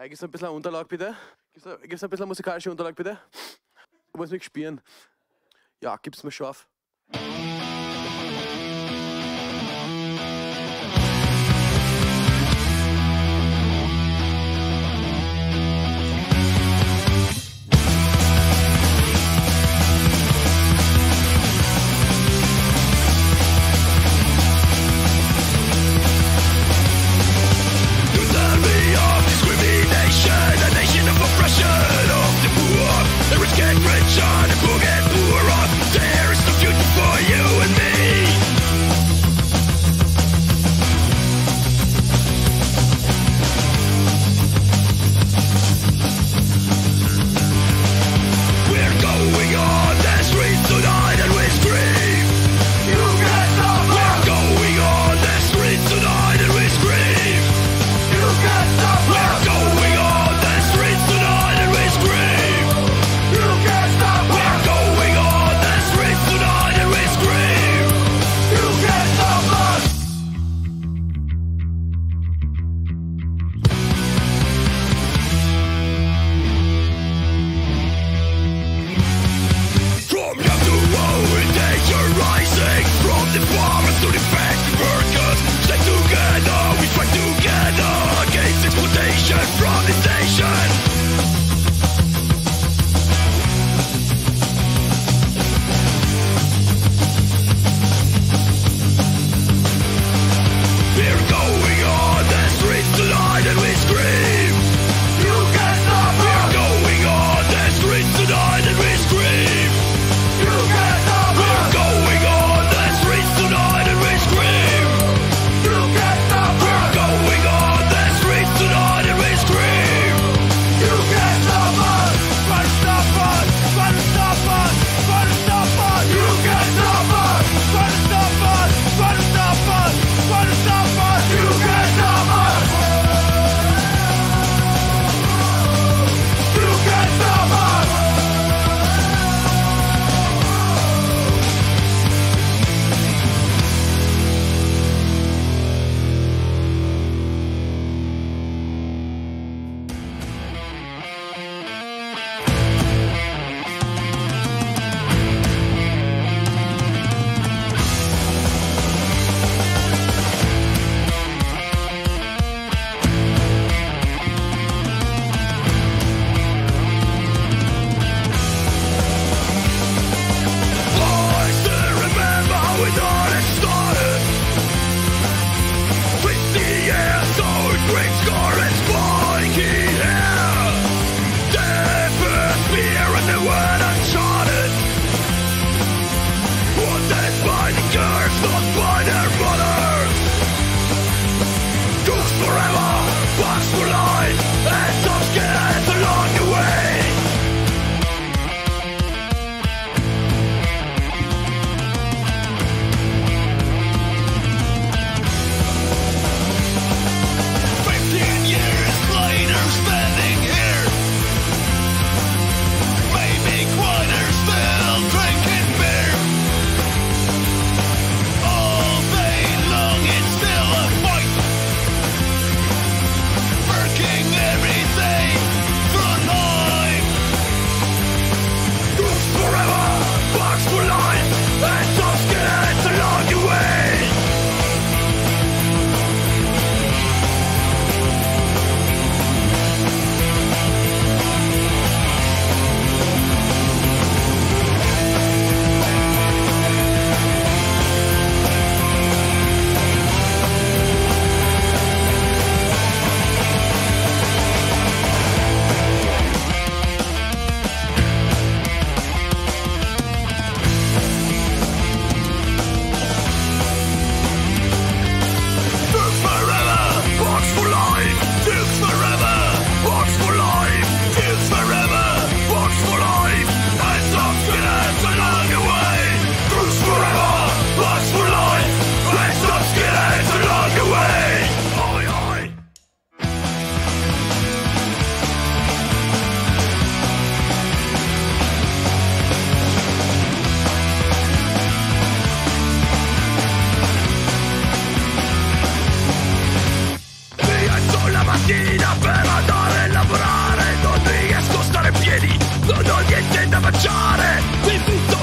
Hey, gibst du ein bisschen Unterlag, bitte? Gibst du ein bisschen musikalische Unterlag, bitte? Du musst mich spüren. Ja, gib's mir scharf. Get rich on and who get poor off. There is no future.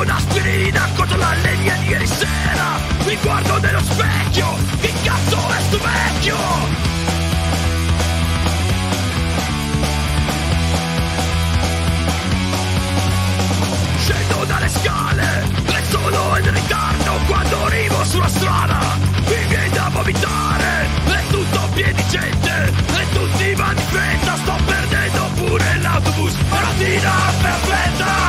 una spirina contro la linea di ieri sera. Mi guardo nello specchio, che cazzo è sto vecchio? Scendo dalle scale, è solo in ritardo. Quando arrivo sulla strada, mi viene da vomitare. È tutto pieno di gente, e tutti vanno in fretta. Sto perdendo pure l'autobus, è una vita perfetta.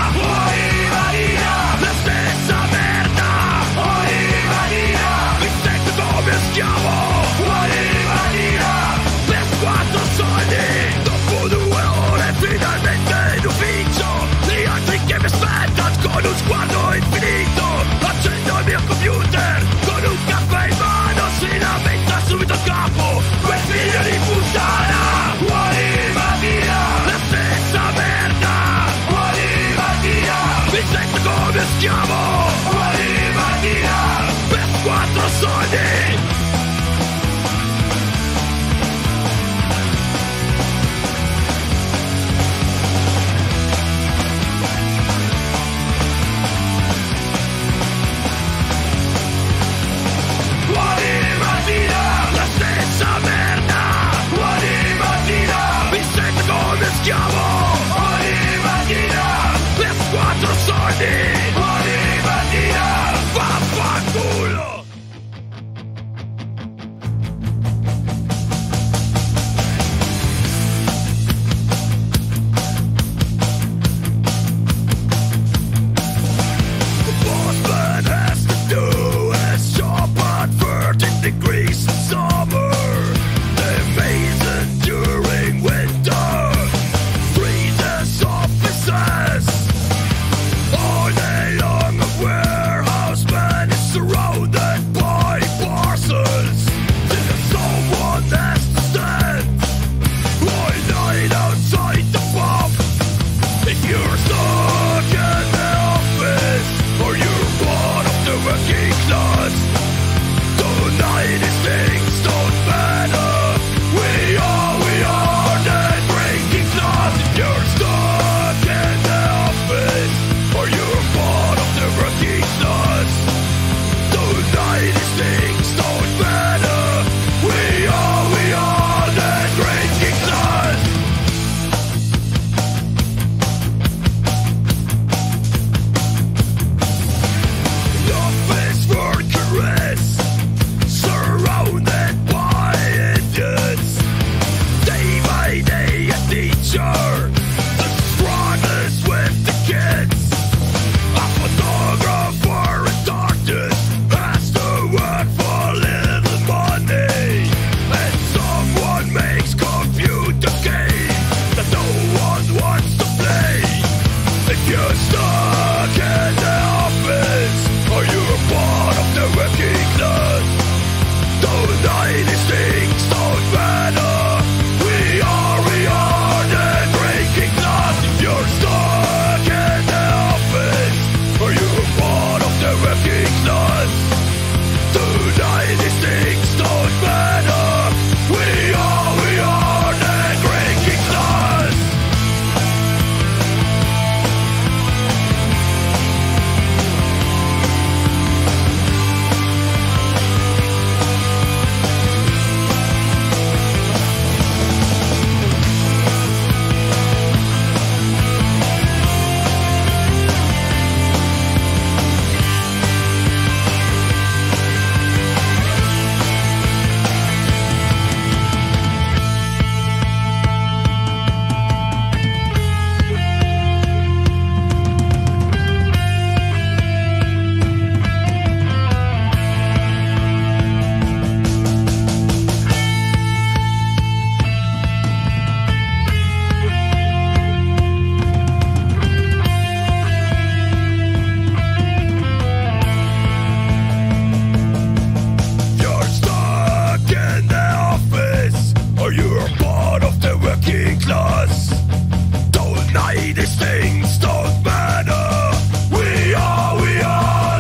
These things don't matter. We are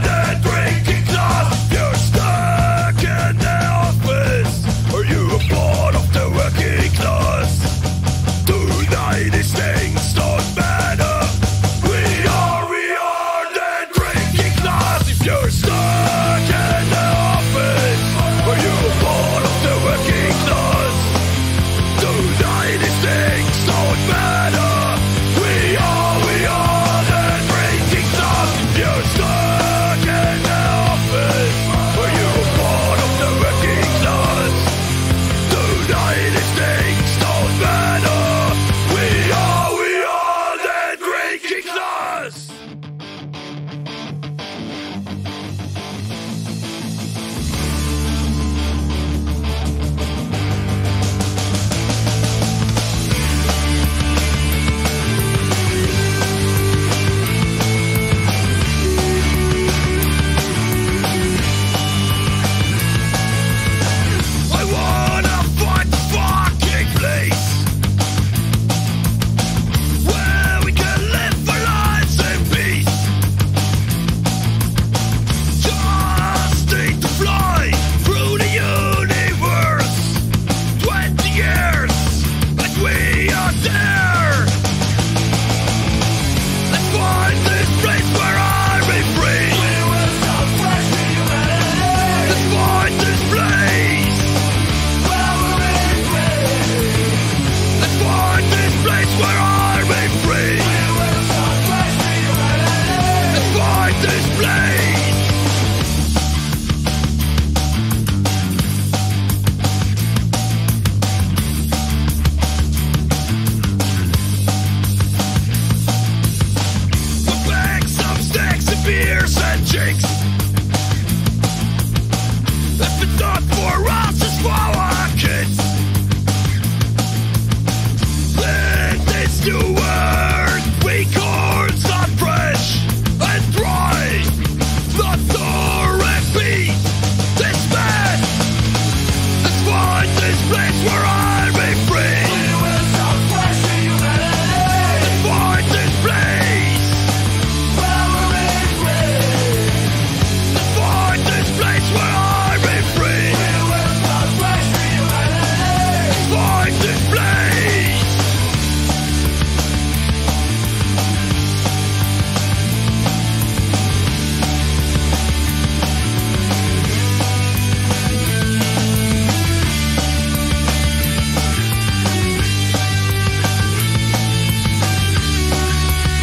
the place where I'm free. Let's find this place. We'll pack some snacks and beers and chicks. If it's not for us, it's for our kids. New earth, we corn, not fresh and dry, not sour and beat. This man, let's find this place where I'll be free. We will not fresh in humanity. Let's find this place where we'll be free. Let's find this place where I'll be free. We will not fresh in humanity. Let's find this place.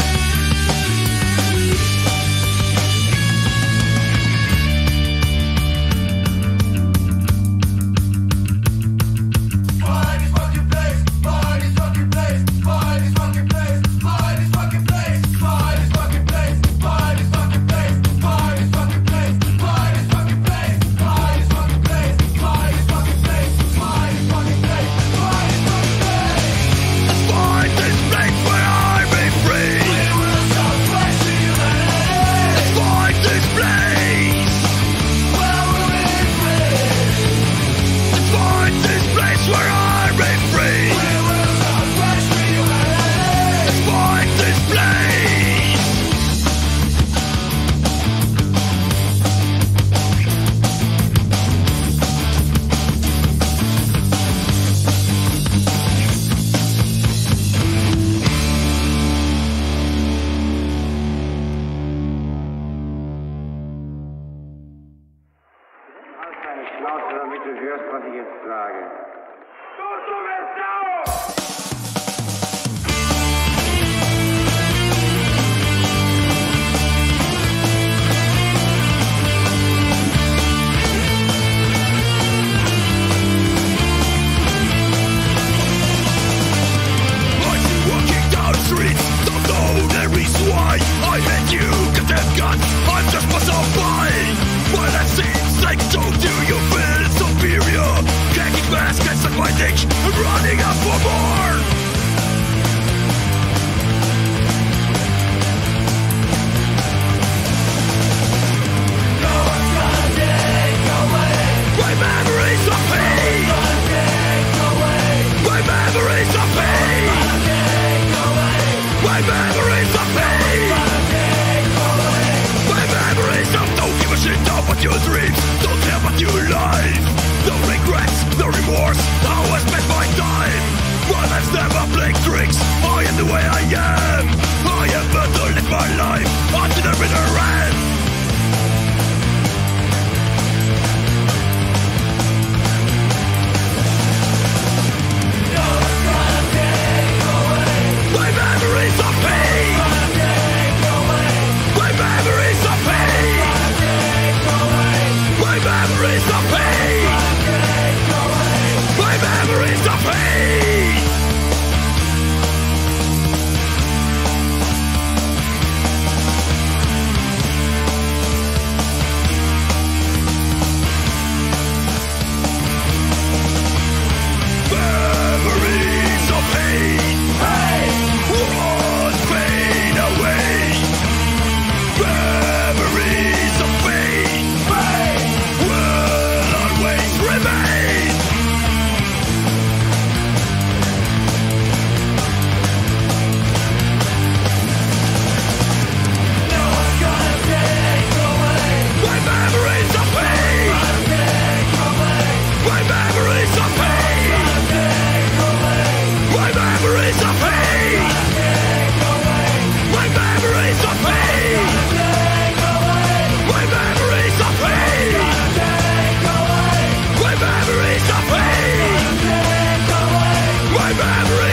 My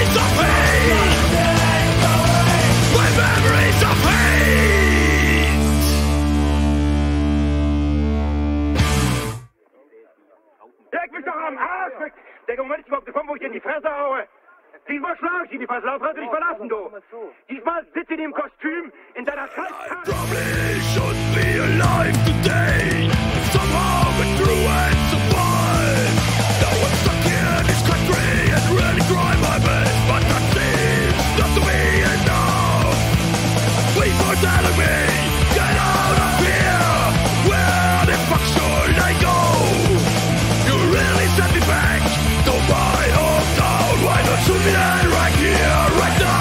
memories of pain. Erschlag sie, die Versager, hört dich verlassen, du! Diesmal sitzt in dem Kostüm in deiner Scheiß... I probably shouldn't be alive today. Somehow went through and survived. Now I'm stuck here in this country and really try my best, but that seems not to be enough. Please don't tell me, get out of here. Where the fuck should I go? You really sent me back to my hometown. Why don't you be there right here, right now?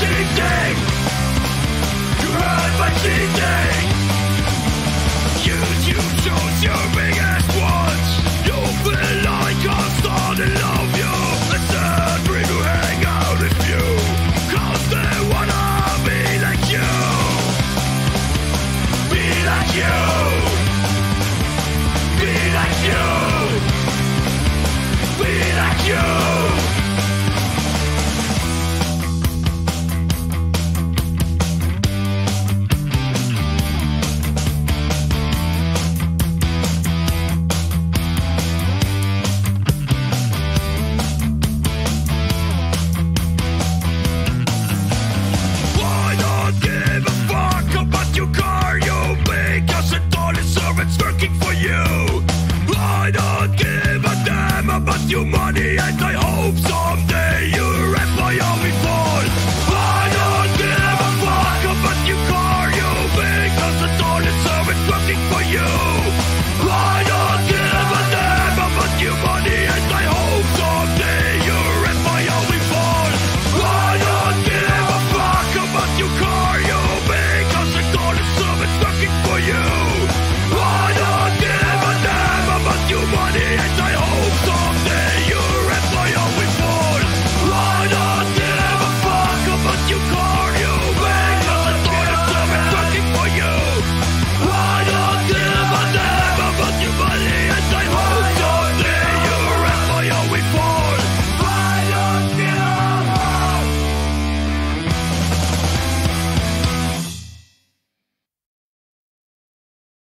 cheating. You hurt by cheating. You chose your way.